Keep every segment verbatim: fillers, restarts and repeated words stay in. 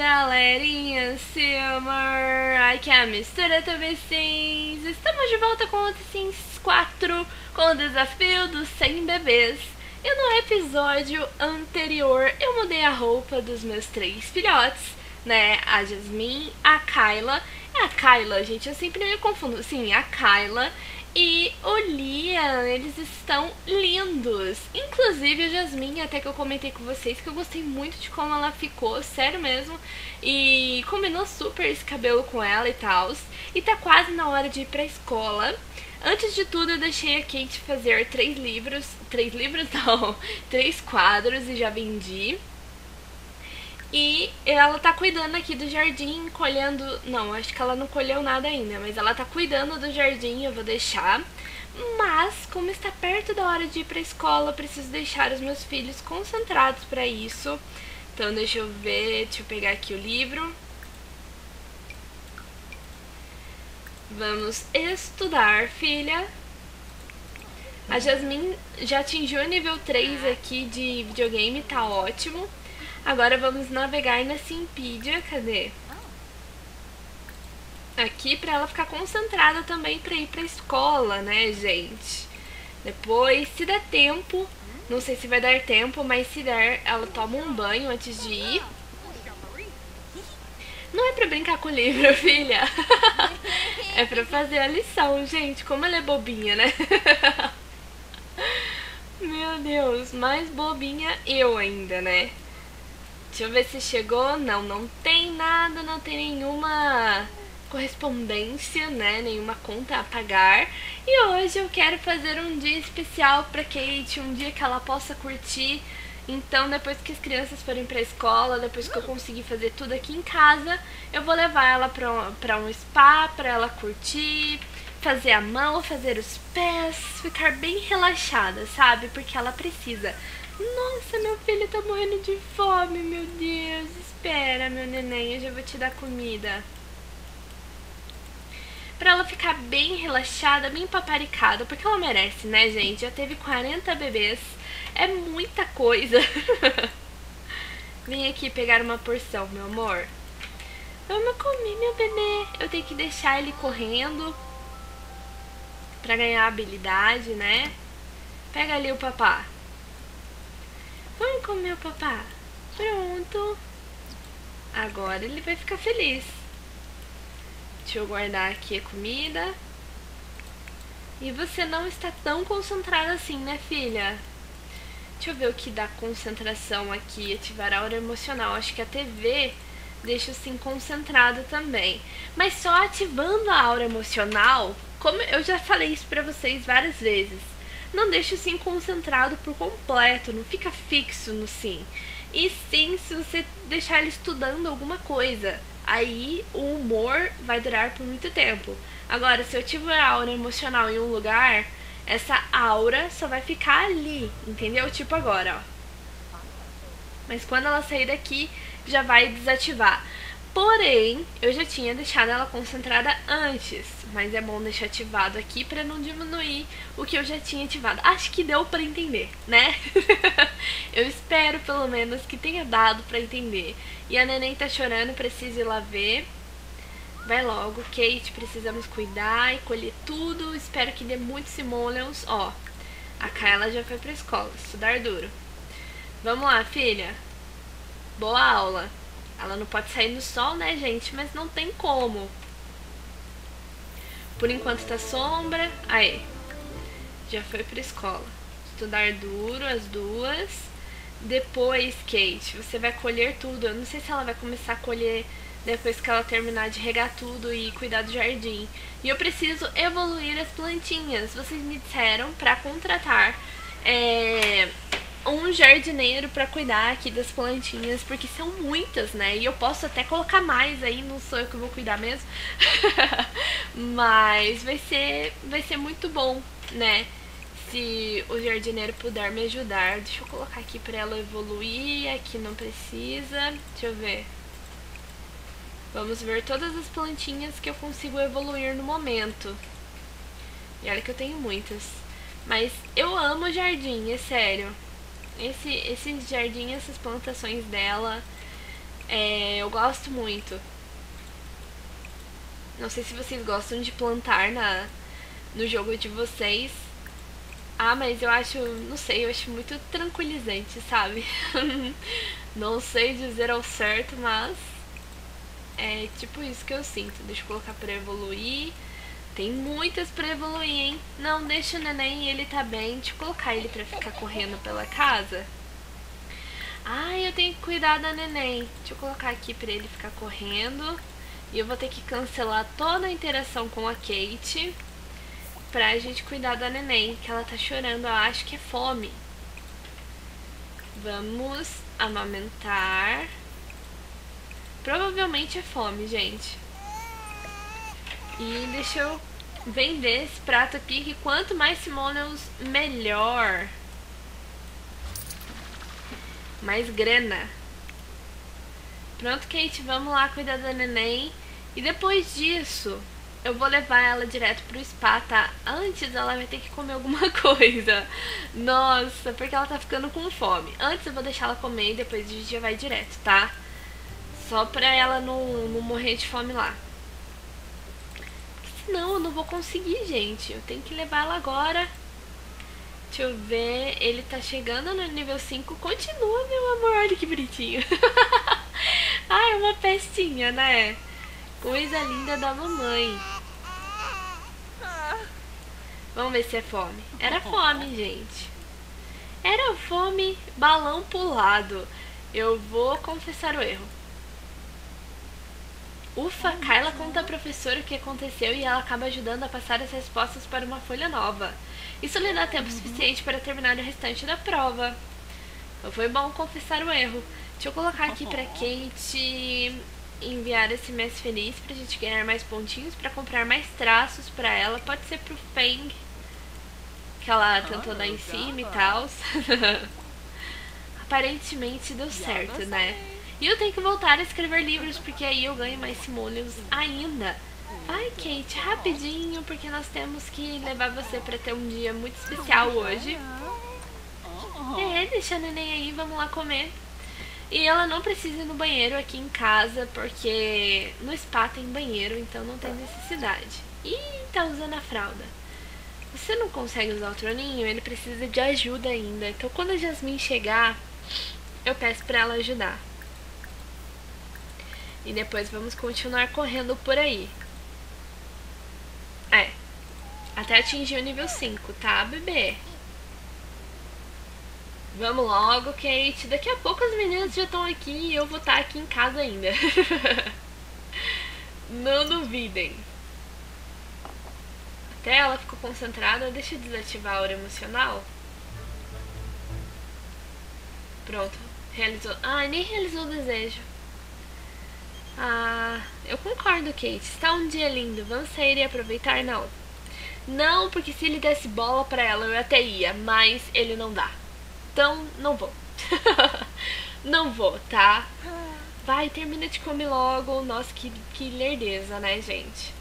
galerinha, Simmer, aqui é a Mistura T V Sims. Estamos de volta com o Sims quatro, com o desafio dos cem bebês. E no episódio anterior eu mudei a roupa dos meus três filhotes, né? A Jasmin, a Kaila, é a Kaila, gente, eu sempre me confundo, sim, a Kaila e o Liam, eles estão lindos. Inclusive a Jasmin, até que eu comentei com vocês que eu gostei muito de como ela ficou, sério mesmo. E combinou super esse cabelo com ela e tal. E tá quase na hora de ir pra escola. Antes de tudo, eu deixei a Kate fazer três livros, três livros não, três quadros e já vendi. E ela tá cuidando aqui do jardim, colhendo... Não, acho que ela não colheu nada ainda, mas ela tá cuidando do jardim, eu vou deixar. Mas, como está perto da hora de ir pra escola, eu preciso deixar os meus filhos concentrados pra isso. Então deixa eu ver, deixa eu pegar aqui o livro. Vamos estudar, filha. A Jasmin já atingiu o nível três aqui de videogame, tá ótimo. Agora vamos navegar na Simpédia, cadê? Aqui pra ela ficar concentrada também pra ir pra escola, né, gente? Depois, se der tempo, não sei se vai dar tempo, mas se der, ela toma um banho antes de ir. Não é pra brincar com o livro, filha. É pra fazer a lição, gente. Como ela é bobinha, né? Meu Deus, mais bobinha eu ainda, né? Deixa eu ver se chegou. Não, não tem nada, não tem nenhuma correspondência, né? Nenhuma conta a pagar. E hoje eu quero fazer um dia especial pra Kate, um dia que ela possa curtir. Então, depois que as crianças forem pra escola, depois que eu conseguir fazer tudo aqui em casa, eu vou levar ela pra um, pra um spa, pra ela curtir, fazer a mão, fazer os pés, ficar bem relaxada, sabe? Porque ela precisa... Nossa, meu filho tá morrendo de fome, meu Deus, espera, meu neném, eu já vou te dar comida. Pra ela ficar bem relaxada, bem paparicada, porque ela merece, né, gente? Já teve quarenta bebês, é muita coisa. Vem aqui pegar uma porção, meu amor. Vamos comer, meu bebê. Eu tenho que deixar ele correndo pra ganhar habilidade, né? Pega ali o papá. Vamos comer, papá. Pronto. Agora ele vai ficar feliz. Deixa eu guardar aqui a comida. E você não está tão concentrada assim, né, filha? Deixa eu ver o que dá concentração aqui. Ativar a aura emocional. Acho que a T V deixa assim concentrada também. Mas só ativando a aura emocional, como eu já falei isso pra vocês várias vezes, não deixa o sim concentrado por completo, não fica fixo no sim. E sim, se você deixar ele estudando alguma coisa, aí o humor vai durar por muito tempo. Agora, se eu tiver a aura emocional em um lugar, essa aura só vai ficar ali, entendeu? Tipo agora, ó. Mas quando ela sair daqui, já vai desativar. Porém, eu já tinha deixado ela concentrada antes, mas é bom deixar ativado aqui pra não diminuir o que eu já tinha ativado. Acho que deu pra entender, né? Eu espero pelo menos que tenha dado pra entender. E a neném tá chorando, precisa ir lá ver. Vai logo, Kate, precisamos cuidar e colher tudo. Espero que dê muitos simoleons. Ó, a Kaila já foi pra escola, estudar duro. Vamos lá, filha. Boa aula. Ela não pode sair no sol, né, gente? Mas não tem como. Por enquanto tá sombra. Aí. Já foi pra escola. Estudar duro, as duas. Depois, Kate, você vai colher tudo. Eu não sei se ela vai começar a colher depois que ela terminar de regar tudo e cuidar do jardim. E eu preciso evoluir as plantinhas. Vocês me disseram pra contratar... É... um jardineiro pra cuidar aqui das plantinhas, porque são muitas, né? E eu posso até colocar mais aí, não sou eu que vou cuidar mesmo. Mas vai ser, vai ser muito bom, né? Se o jardineiro puder me ajudar. Deixa eu colocar aqui pra ela evoluir, aqui não precisa. Deixa eu ver. Vamos ver todas as plantinhas que eu consigo evoluir no momento. E olha que eu tenho muitas. Mas eu amo jardim, é sério. Esse, esse jardim, essas plantações dela É, eu gosto muito. Não sei se vocês gostam de plantar na, no jogo de vocês. Ah, mas eu acho, não sei, eu acho muito tranquilizante, sabe? Não sei dizer ao certo, mas é tipo isso que eu sinto. Deixa eu colocar pra evoluir. Tem muitas pra evoluir, hein? Não, deixa o neném, ele tá bem. Deixa eu colocar ele pra ficar correndo pela casa. Ah, eu tenho que cuidar da neném. Deixa eu colocar aqui pra ele ficar correndo. E eu vou ter que cancelar toda a interação com a Kate pra gente cuidar da neném, que ela tá chorando, eu acho que é fome. Vamos amamentar. Provavelmente é fome, gente. E deixa eu vender esse prato aqui, que quanto mais simoleons, melhor. Mais grana. Pronto, Kate, vamos lá cuidar da neném. E depois disso, eu vou levar ela direto pro spa, tá? Antes ela vai ter que comer alguma coisa. Nossa, porque ela tá ficando com fome. Antes eu vou deixar ela comer e depois a gente já vai direto, tá? Só pra ela não, não morrer de fome lá. Porque senão eu não vou conseguir, gente. Eu tenho que levar ela agora. Deixa eu ver. Ele tá chegando no nível cinco. Continua, meu amor. Olha que bonitinho. Ah, é uma pestinha, né? Coisa linda da mamãe. Vamos ver se é fome. Era fome, gente. Era fome, balão pulado. Eu vou confessar o erro. Ufa, Kaila conta à professora o que aconteceu e ela acaba ajudando a passar as respostas para uma folha nova. Isso lhe dá tempo suficiente para terminar o restante da prova. Então foi bom confessar o erro. Deixa eu colocar aqui pra Kate enviar esse mês feliz pra gente ganhar mais pontinhos, pra comprar mais traços pra ela. Pode ser pro Feng, que ela tentou oh, dar em cima e tal. Aparentemente deu certo, né? E eu tenho que voltar a escrever livros, porque aí eu ganho mais simoleons ainda. Vai, Kate, rapidinho, porque nós temos que levar você pra ter um dia muito especial hoje. É, deixa a neném aí, vamos lá comer. E ela não precisa ir no banheiro aqui em casa, porque no spa tem banheiro, então não tem necessidade. Ih, tá usando a fralda. Você não consegue usar o troninho, ele precisa de ajuda ainda. Então quando a Jasmin chegar, eu peço pra ela ajudar. E depois vamos continuar correndo por aí. É, até atingir o nível cinco, tá, bebê? Vamos logo, Kate. Daqui a pouco as meninas já estão aqui e eu vou estar aqui em casa ainda. Não duvidem. Até ela ficou concentrada. Deixa eu desativar a hora emocional. Pronto. Realizou. Ai, nem realizou o desejo. Ah, eu concordo, Kate. Está um dia lindo. Vamos sair e aproveitar? Não. Não, porque se ele desse bola pra ela, eu até ia. Mas ele não dá. Então, não vou. Não vou, tá? Vai, termina de comer logo. Nossa, que, que lerdeza, né, gente?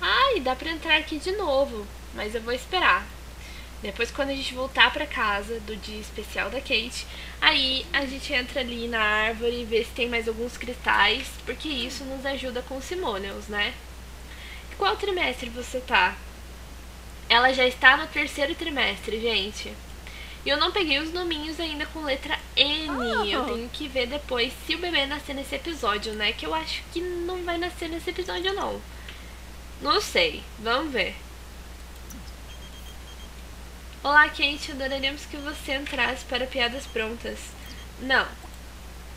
Ai, dá pra entrar aqui de novo. Mas eu vou esperar. Depois, quando a gente voltar pra casa do dia especial da Kate, aí a gente entra ali na árvore e vê se tem mais alguns cristais, porque isso nos ajuda com simoleons, né? E qual trimestre você tá? Ela já está no terceiro trimestre, gente. E eu não peguei os nominhos ainda com letra N. Oh. Eu tenho que ver depois se o bebê nascer nesse episódio, né? Que eu acho que não vai nascer nesse episódio, não. Não sei. Vamos ver. Olá, Kate. Adoraríamos que você entrasse para piadas prontas. Não.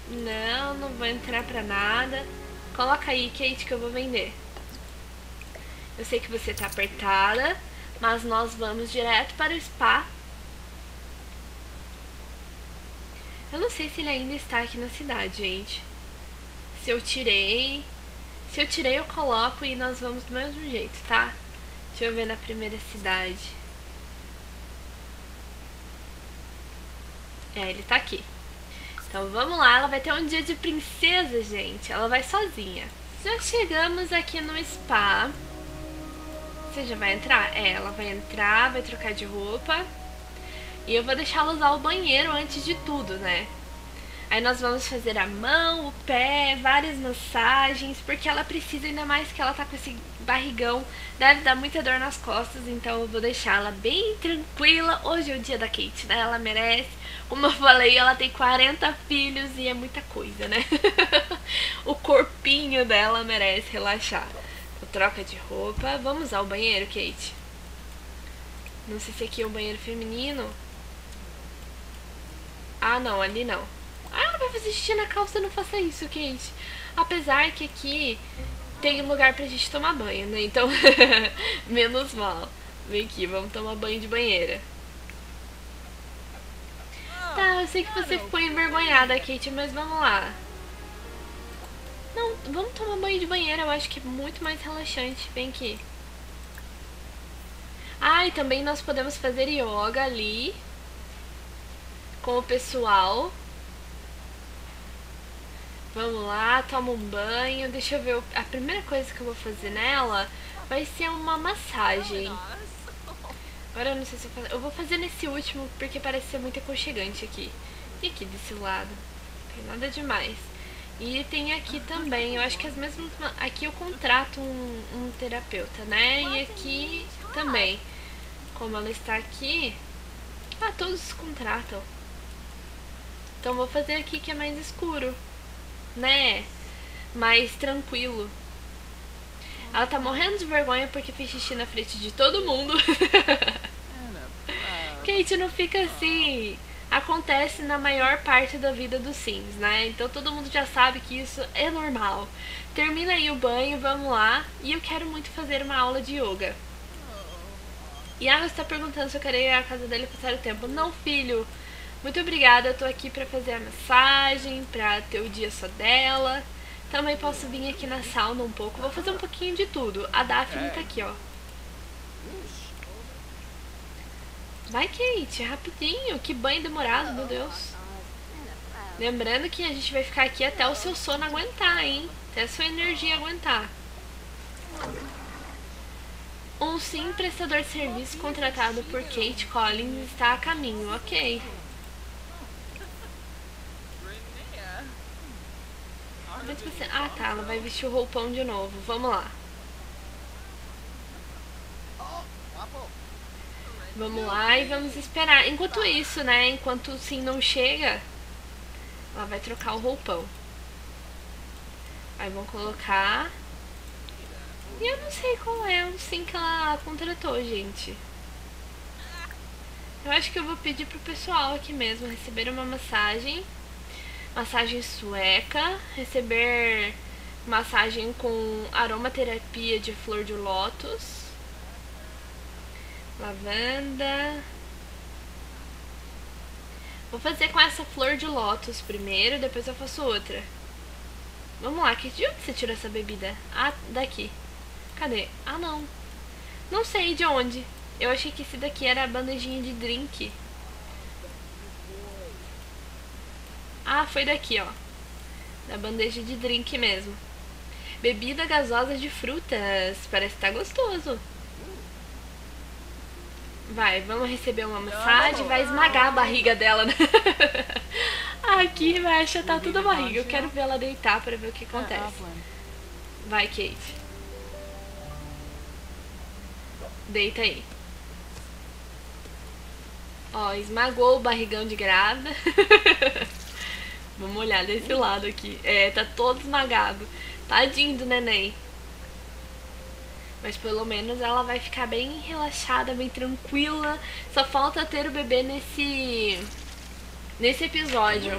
Não, não vou entrar para nada. Coloca aí, Kate, que eu vou vender. Eu sei que você tá apertada, mas nós vamos direto para o spa. Eu não sei se ele ainda está aqui na cidade, gente. Se eu tirei... Se eu tirei, eu coloco e nós vamos do mesmo jeito, tá? Deixa eu ver na primeira cidade. É, ele tá aqui. Então vamos lá, ela vai ter um dia de princesa, gente. Ela vai sozinha. Já chegamos aqui no spa. Você já vai entrar? É, ela vai entrar, vai trocar de roupa. E eu vou deixá-la usar o banheiro antes de tudo, né? Aí nós vamos fazer a mão, o pé, várias massagens, porque ela precisa, ainda mais que ela tá com esse barrigão, deve dar muita dor nas costas, então eu vou deixá-la bem tranquila. Hoje é o dia da Kate, né? Ela merece. Como eu falei, ela tem quarenta filhos e é muita coisa, né? O corpinho dela merece relaxar. Então, troca de roupa. Vamos ao banheiro, Kate? Não sei se aqui é um banheiro feminino. Ah, não, ali não. Ah, ela vai fazer xixi na calça, não faça isso, Kate. Apesar que aqui tem lugar pra gente tomar banho, né? Então, menos mal. Vem aqui, vamos tomar banho de banheira. Tá, eu sei que você ficou envergonhada, Kate, mas vamos lá. Não, vamos tomar banho de banheira, eu acho que é muito mais relaxante. Vem aqui. Ah, e também nós podemos fazer yoga ali com o pessoal. Vamos lá, toma um banho. Deixa eu ver, a primeira coisa que eu vou fazer nela vai ser uma massagem. Agora eu não sei se eu vou fazer. Eu vou fazer nesse último porque parece ser muito aconchegante aqui. E aqui desse lado? Não tem nada demais. E tem aqui também, eu acho que as mesmas. Aqui eu contrato um, um terapeuta, né? E aqui também. Como ela está aqui. Ah, todos contratam. Então vou fazer aqui que é mais escuro, né? Mais tranquilo. Ela tá morrendo de vergonha porque fez xixi na frente de todo mundo. Kate, não fica assim. Acontece na maior parte da vida dos Sims, né? Então todo mundo já sabe que isso é normal. Termina aí o banho, vamos lá. E eu quero muito fazer uma aula de yoga. E ela está perguntando se eu quero ir à casa dele passar o tempo. Não, filho. Muito obrigada, eu tô aqui pra fazer a massagem, pra ter o dia só dela. Também posso vir aqui na sauna um pouco, vou fazer um pouquinho de tudo. A Daphne tá aqui, ó. Vai, Kate, rapidinho, que banho demorado, meu Deus. Lembrando que a gente vai ficar aqui até o seu sono aguentar, hein? Até a sua energia aguentar. Um sim prestador de serviço contratado por Kate Collins está a caminho, ok. Ah, tá, ela vai vestir o roupão de novo. Vamos lá. Vamos lá e vamos esperar. Enquanto isso, né, enquanto o Sim não chega, ela vai trocar o roupão. Aí vão colocar. E eu não sei qual é o Sim que ela contratou, gente. Eu acho que eu vou pedir pro pessoal aqui mesmo receber uma massagem. Massagem sueca, receber massagem com aromaterapia de flor de lótus, lavanda. Vou fazer com essa flor de lótus primeiro, depois eu faço outra. Vamos lá, que de onde você tirou essa bebida? Ah, daqui. Cadê? Ah, não. Não sei de onde. Eu achei que esse daqui era a bandejinha de drink. Ah, foi daqui, ó. Da bandeja de drink mesmo. Bebida gasosa de frutas. Parece que tá gostoso. Vai, vamos receber uma massagem. Vai esmagar a barriga dela, né? Aqui vai achatar toda a barriga. Eu quero ver ela deitar pra ver o que acontece. Vai, Kate. Deita aí. Ó, esmagou o barrigão de grávida. Vamos olhar desse lado aqui. É, tá todo esmagado. Tadinho do neném. Mas pelo menos ela vai ficar bem relaxada, bem tranquila. Só falta ter o bebê nesse... nesse episódio.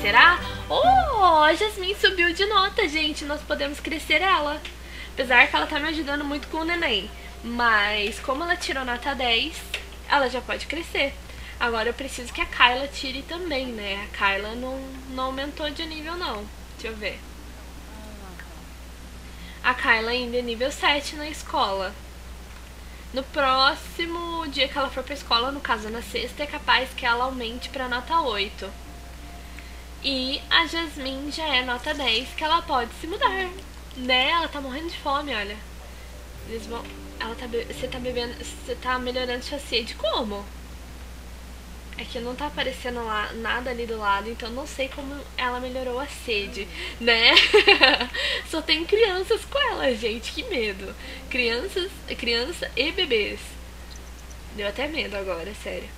Será? Oh, a Jasmin subiu de nota, gente. Nós podemos crescer ela. Apesar que ela tá me ajudando muito com o neném. Mas como ela tirou nota dez, ela já pode crescer. Agora eu preciso que a Kaila tire também, né? A Kaila não, não aumentou de nível, não. Deixa eu ver. A Kaila ainda é nível sete na escola. No próximo dia que ela for pra escola, no caso na sexta, é capaz que ela aumente pra nota oito. E a Jasmin já é nota dez, que ela pode se mudar, né? Ela tá morrendo de fome, olha. Eles vão... Ela tá be... Você tá bebendo... Você tá melhorando sua sede como? é que não tá aparecendo lá nada ali do lado, então não sei como ela melhorou a sede, né? Só tem crianças com ela, gente, que medo. Crianças, criança e bebês. Deu até medo agora, sério.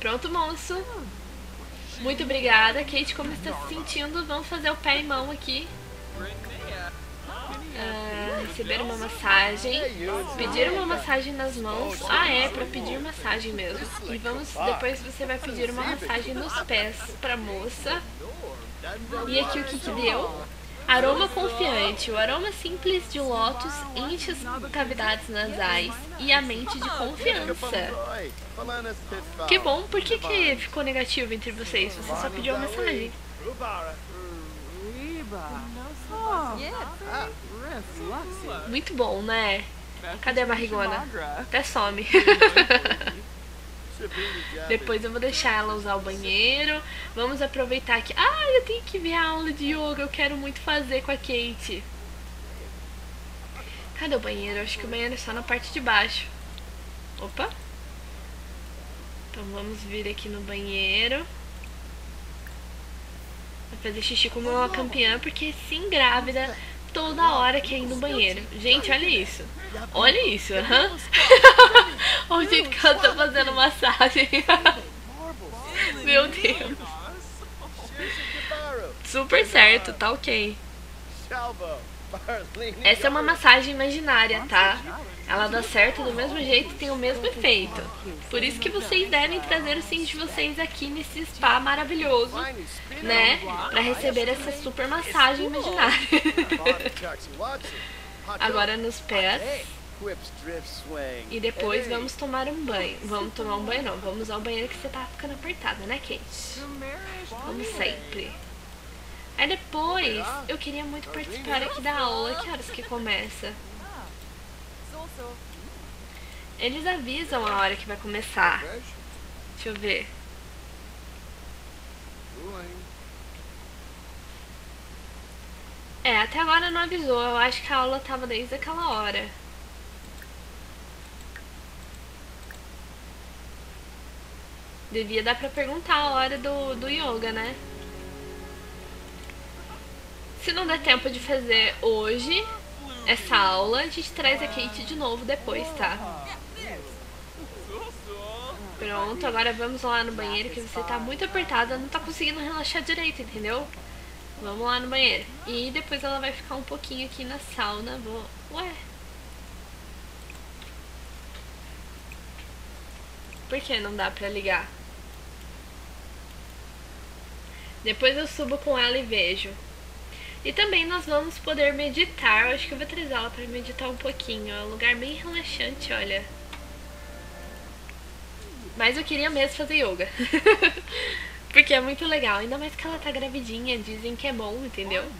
Pronto, moço. Muito obrigada. Kate, como está se sentindo? Vamos fazer o pé e mão aqui. Ah, receber uma massagem. Pedir uma massagem nas mãos. Ah, é, pra pedir massagem mesmo. E vamos, depois você vai pedir uma massagem nos pés pra moça. E aqui o que que deu? Aroma confiante. O aroma simples de lótus enche as cavidades nasais e a mente de confiança. Que bom, por que que ficou negativo entre vocês? Você só pediu uma massagem. Muito bom, né? Cadê a barrigona? Até some. Depois eu vou deixar ela usar o banheiro. Vamos aproveitar que... Ah, eu tenho que ver a aula de yoga. Eu quero muito fazer com a Kate. Cadê o banheiro? Eu acho que o banheiro é só na parte de baixo. Opa. Então vamos vir aqui no banheiro. Vou fazer xixi como uma campeã, porque se engravida toda hora que é ir no banheiro. Gente, olha isso. Olha isso. Uhum. Olha o jeito que ela tá fazendo massagem. Meu Deus. Super certo, tá ok. Essa é uma massagem imaginária, tá? Ela dá certo do mesmo jeito e tem o mesmo efeito. Por isso que vocês devem trazer os sims de vocês aqui nesse spa maravilhoso, né? Pra receber essa super massagem imaginária. Agora nos pés. E depois vamos tomar um banho. Vamos tomar um banho não, vamos ao banheiro que você tá ficando apertada, né, Kate? Como sempre. Aí depois, eu queria muito participar aqui da aula. Que horas que começa? Eles avisam a hora que vai começar. Deixa eu ver. É, até agora não avisou. Eu acho que a aula tava desde aquela hora. Devia dar pra perguntar a hora do, do yoga, né? Se não der tempo de fazer hoje essa aula, a gente traz a Kate de novo depois, tá? Pronto, agora vamos lá no banheiro, que você tá muito apertada, não tá conseguindo relaxar direito, entendeu? Vamos lá no banheiro. E depois ela vai ficar um pouquinho aqui na sauna. Vou... Ué? Por que não dá pra ligar? Depois eu subo com ela e vejo. E também nós vamos poder meditar. Eu acho que eu vou trazer ela para meditar um pouquinho. É um lugar bem relaxante, olha. Mas eu queria mesmo fazer yoga. Porque é muito legal. Ainda mais que ela tá gravidinha. Dizem que é bom, entendeu?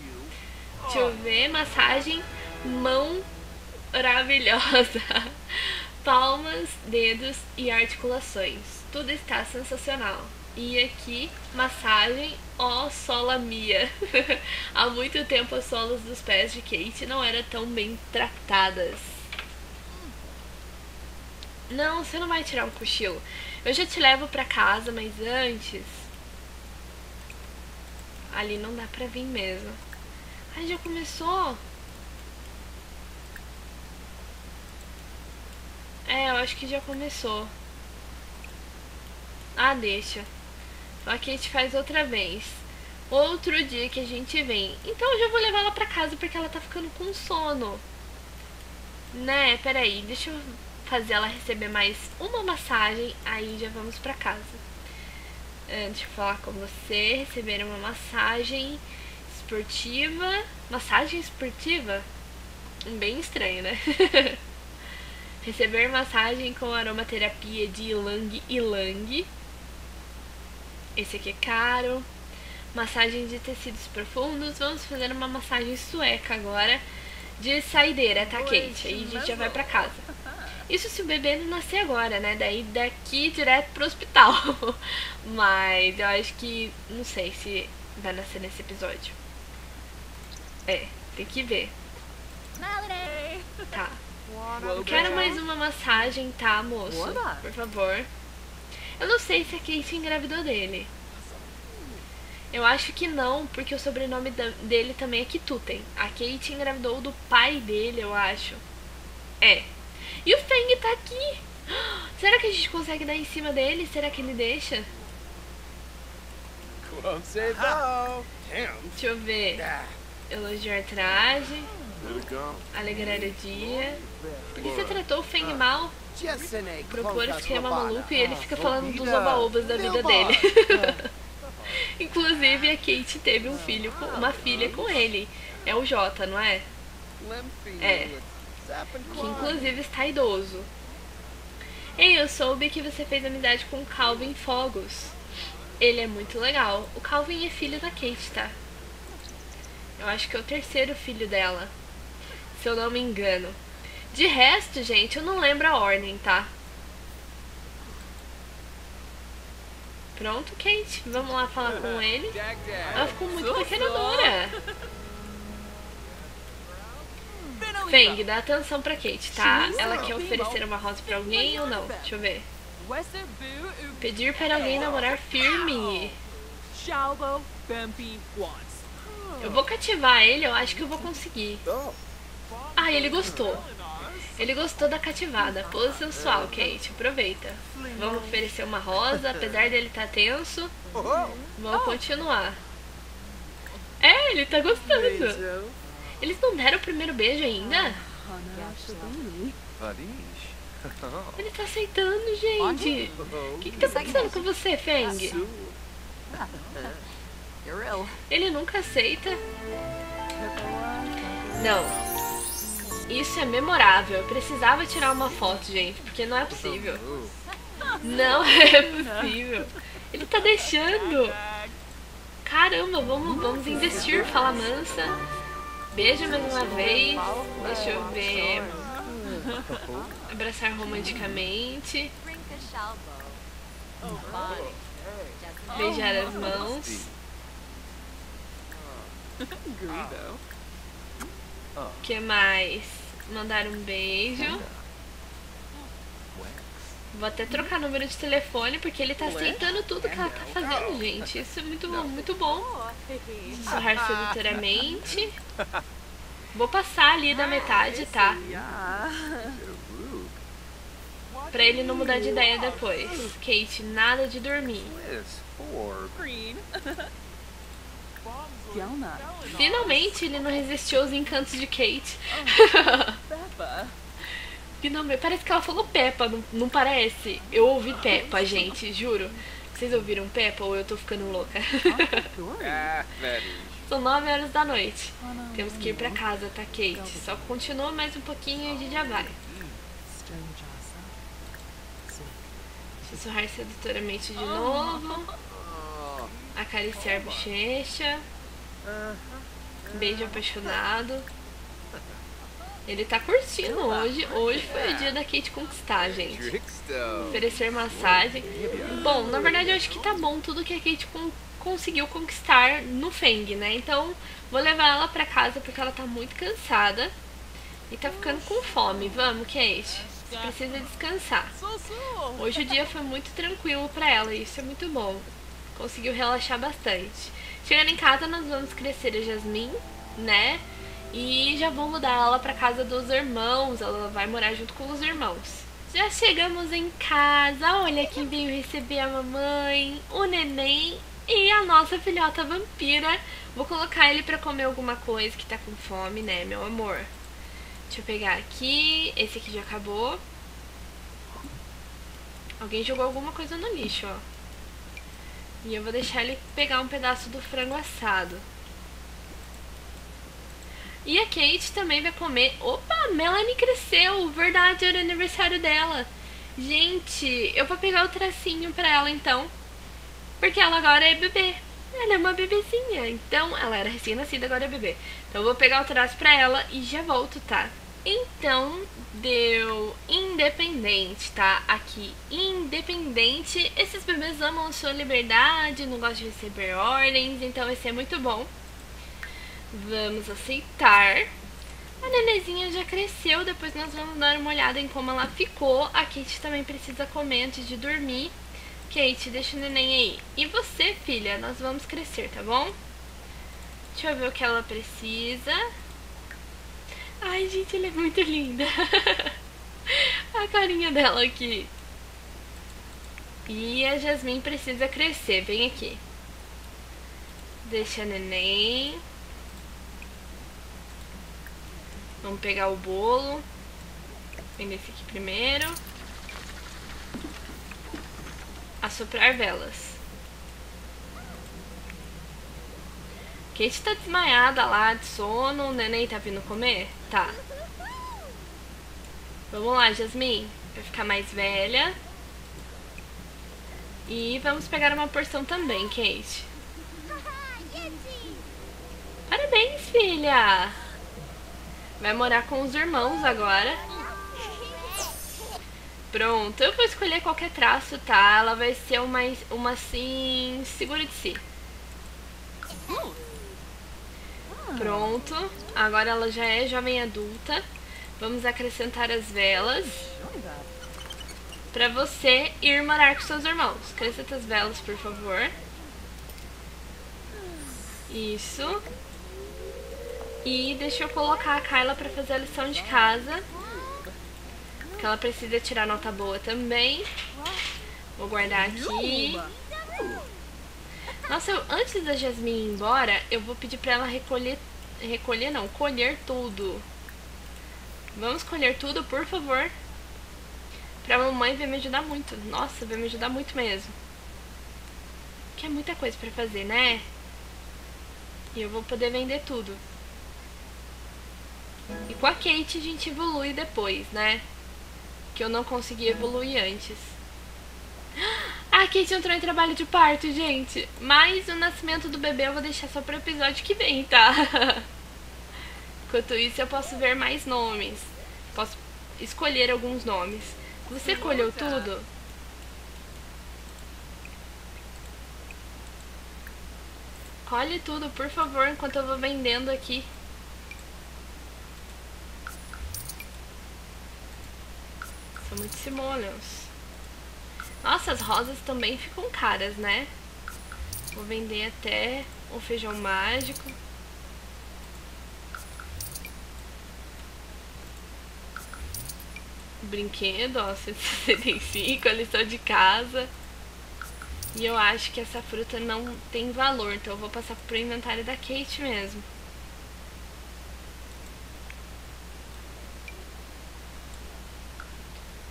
Deixa eu ver. Massagem. Mão maravilhosa. Palmas, dedos e articulações. Tudo está sensacional. E aqui, massagem, ó, sola mia. Há muito tempo as solas dos pés de Kate não eram tão bem tratadas. Não, você não vai tirar um cochilo. Eu já te levo pra casa, mas antes... Ali não dá pra vir mesmo. Ai, já começou? É, eu acho que já começou. Ah, deixa. A Kate faz outra vez. Outro dia que a gente vem. Então eu já vou levar ela pra casa porque ela tá ficando com sono. Né? Peraí, deixa eu fazer ela receber mais uma massagem. Aí já vamos pra casa. Deixa eu falar com você. Receber uma massagem esportiva. Massagem esportiva? Bem estranho, né? Receber massagem com aromaterapia de ylang ylang. Esse aqui é caro. Massagem de tecidos profundos. Vamos fazer uma massagem sueca agora. De saideira, tá, Kate? Aí a gente já vai pra casa. Isso se o bebê não nascer agora, né? Daí daqui direto pro hospital. Mas eu acho que... Não sei se vai nascer nesse episódio. É, tem que ver. Tá. Eu quero mais uma massagem, tá, moço? Por favor. Eu não sei se a Kate engravidou dele. Eu acho que não, porque o sobrenome dele também é Quitutten. A Kate engravidou do pai dele, eu acho. É. E o Feng tá aqui. Será que a gente consegue dar em cima dele? Será que ele deixa? Deixa eu ver. Elogiar traje. Alegrar o dia. Por que você tratou o Feng mal? Propor esquema maluco e ele fica falando dos oba-obas da vida dele. Inclusive a Kate teve um filho, com, uma filha com ele. É o Jota, não é? É. Que inclusive está idoso. Ei, eu soube que você fez amizade com o Calvin Fogus. Ele é muito legal. O Calvin é filho da Kate, tá? Eu acho que é o terceiro filho dela, se eu não me engano. De resto, gente, eu não lembro a ordem, tá? Pronto, Kate. Vamos lá falar com ele. Ela ficou muito pequenadora. Feng, dá atenção pra Kate, tá? Ela quer oferecer uma rosa pra alguém ou não? Deixa eu ver. Pedir para alguém namorar firme. Eu vou cativar ele, eu acho que eu vou conseguir. Ah, ele gostou. Ele gostou da cativada. Pose sensual, Kate. Aproveita. Vamos oferecer uma rosa, apesar dele estar tenso. Vamos continuar. É, ele tá gostando. Eles não deram o primeiro beijo ainda? Ele tá aceitando, gente. O que que tá acontecendo com você, Feng? Ele nunca aceita? Não. Isso é memorável. Eu precisava tirar uma foto, gente, porque não é possível. Não é possível. Ele tá deixando. Caramba, vamos, vamos investir, fala mansa. Beijo mais uma vez. Deixa eu ver. Abraçar romanticamente. Beijar as mãos. O que mais? Mandar um beijo. Vou até trocar número de telefone, porque ele tá aceitando tudo que ela tá fazendo, gente. Isso é muito bom, muito bom. Sorrar sedutoramente. Vou passar ali da metade, tá? Pra ele não mudar de ideia depois. Kate, nada de dormir. Finalmente ele não resistiu aos encantos de Kate. Finalmente, parece que ela falou Peppa, não, não parece? Eu ouvi Peppa, gente, juro. Vocês ouviram Peppa ou eu tô ficando louca? São nove horas da noite. Temos que ir pra casa, tá, Kate? Só continua mais um pouquinho e a gente já vai. Sussurrar sedutoramente de novo. Acariciar a bochecha. Beijo apaixonado. Ele tá curtindo hoje. Hoje foi o dia da Kate conquistar, gente. Oferecer massagem. Bom, na verdade eu acho que tá bom tudo que a Kate con conseguiu conquistar no Feng, né? Então vou levar ela pra casa porque ela tá muito cansada e tá ficando com fome. Vamos, Kate. Você precisa descansar. Hoje o dia foi muito tranquilo pra ela e isso é muito bom. Conseguiu relaxar bastante. Chegando em casa, nós vamos crescer a Jasmin, né? E já vou mudar ela pra casa dos irmãos. Ela vai morar junto com os irmãos. Já chegamos em casa. Olha quem veio receber a mamãe, o neném e a nossa filhota vampira. Vou colocar ele pra comer alguma coisa que tá com fome, né, meu amor? Deixa eu pegar aqui. Esse aqui já acabou. Alguém jogou alguma coisa no lixo, ó. E eu vou deixar ele pegar um pedaço do frango assado. E a Kate também vai comer... Opa, Melanie cresceu! Verdade, era o aniversário dela. Gente, eu vou pegar o tracinho pra ela então. Porque ela agora é bebê. Ela é uma bebezinha. Então, ela era recém-nascida, agora é bebê. Então eu vou pegar o traço pra ela e já volto, tá? Então, deu independente, tá? Aqui, independente. Esses bebês amam sua liberdade, não gostam de receber ordens, então esse é muito bom. Vamos aceitar. A nenezinha já cresceu, depois nós vamos dar uma olhada em como ela ficou. A Kate também precisa comer antes de dormir. Kate, deixa o neném aí. E você, filha, nós vamos crescer, tá bom? Deixa eu ver o que ela precisa. Ai, gente, ela é muito linda. A carinha dela aqui. E a Jasmin precisa crescer, vem aqui. Deixa a neném. Vamos pegar o bolo. Vem nesse aqui primeiro. Assoprar velas. Kate tá desmaiada lá de sono. O neném tá vindo comer? Tá. Vamos lá, Jasmin. Vai ficar mais velha. E vamos pegar uma porção também, Kate. Parabéns, filha! Vai morar com os irmãos agora. Pronto, eu vou escolher qualquer traço, tá? Ela vai ser uma, uma assim, segura de si. Pronto, agora ela já é jovem adulta. Vamos acrescentar as velas. Pra você ir morar com seus irmãos. Acrescenta as velas, por favor. Isso. E deixa eu colocar a Kaila pra fazer a lição de casa. Porque ela precisa tirar nota boa também. Vou guardar aqui. Nossa, eu, antes da Jasmin ir embora, eu vou pedir pra ela recolher... Recolher não, colher tudo. Vamos colher tudo, por favor. Pra mamãe vai me ajudar muito. Nossa, vai me ajudar muito mesmo. Que é muita coisa pra fazer, né? E eu vou poder vender tudo. E com a Kate a gente evolui depois, né? Que eu não consegui evoluir antes. A Kate entrou em trabalho de parto, gente. Mas o nascimento do bebê eu vou deixar só pro episódio que vem, tá? Enquanto isso eu posso ver mais nomes. Posso escolher alguns nomes. Você colheu tudo? Colhe tudo, por favor, enquanto eu vou vendendo aqui. São muito simoleons. Nossa, as rosas também ficam caras, né? Vou vender até o feijão mágico. Brinquedo, ó, cento e sessenta e cinco, a lição de casa. E eu acho que essa fruta não tem valor, então eu vou passar pro inventário da Kate mesmo.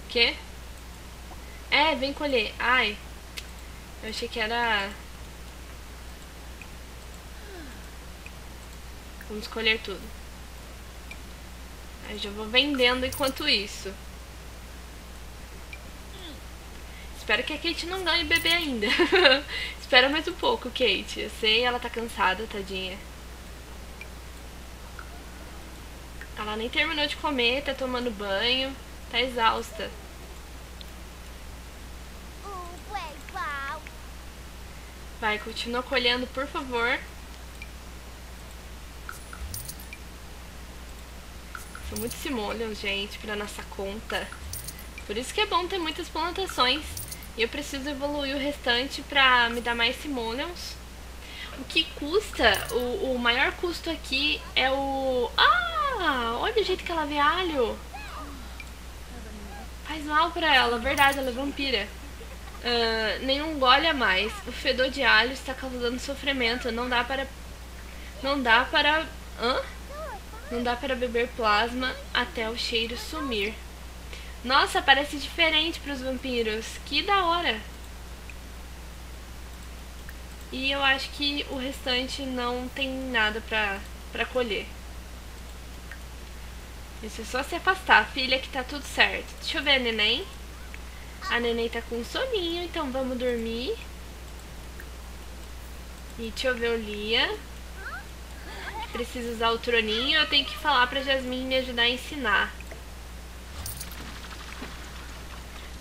O quê? É, vem colher. Ai, eu achei que era... Vamos colher tudo. Aí já vou vendendo enquanto isso. Espero que a Kate não ganhe bebê ainda. Espera mais um pouco, Kate. Eu sei, ela tá cansada, tadinha. Ela nem terminou de comer, tá tomando banho. Tá exausta. Vai, continua colhendo, por favor. São muitos simoleons, gente, pra nossa conta. Por isso que é bom ter muitas plantações. E eu preciso evoluir o restante pra me dar mais simoleons. O que custa, o, o maior custo aqui é o... Ah, olha o jeito que ela vê alho. Faz mal pra ela, verdade, ela é vampira. Uh, nenhum gole a mais. O fedor de alho está causando sofrimento. Não dá para... Não dá para... Hã? Não dá para beber plasma até o cheiro sumir. Nossa, parece diferente para os vampiros. Que da hora! E eu acho que o restante não tem nada pra, pra colher. Isso é só se afastar, filha, que tá tudo certo. Deixa eu ver a neném. A neném tá com soninho, então vamos dormir. E deixa eu ver o Liam. Preciso usar o troninho. Eu tenho que falar pra Jasmin me ajudar a ensinar.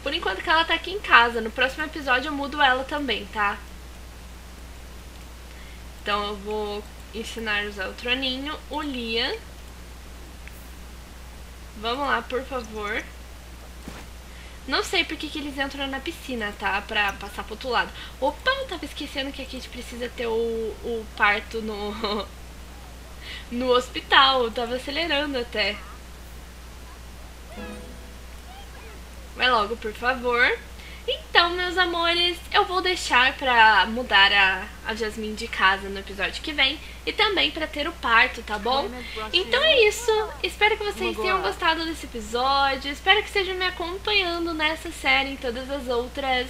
Por enquanto que ela tá aqui em casa. No próximo episódio eu mudo ela também, tá? Então eu vou ensinar a usar o troninho. O Liam. Vamos lá, por favor. Não sei por que eles entram na piscina, tá? Pra passar pro outro lado. Opa, eu tava esquecendo que aqui a gente precisa ter o, o parto no... no hospital. Eu tava acelerando até. Vai logo, por favor. Então, meus amores, eu vou deixar pra mudar a, a Jasmin de casa no episódio que vem. E também pra ter o parto, tá bom? Então é isso. Espero que vocês tenham gostado desse episódio. Espero que estejam me acompanhando nessa série e em todas as outras.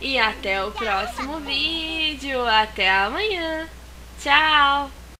E até o próximo vídeo. Até amanhã. Tchau!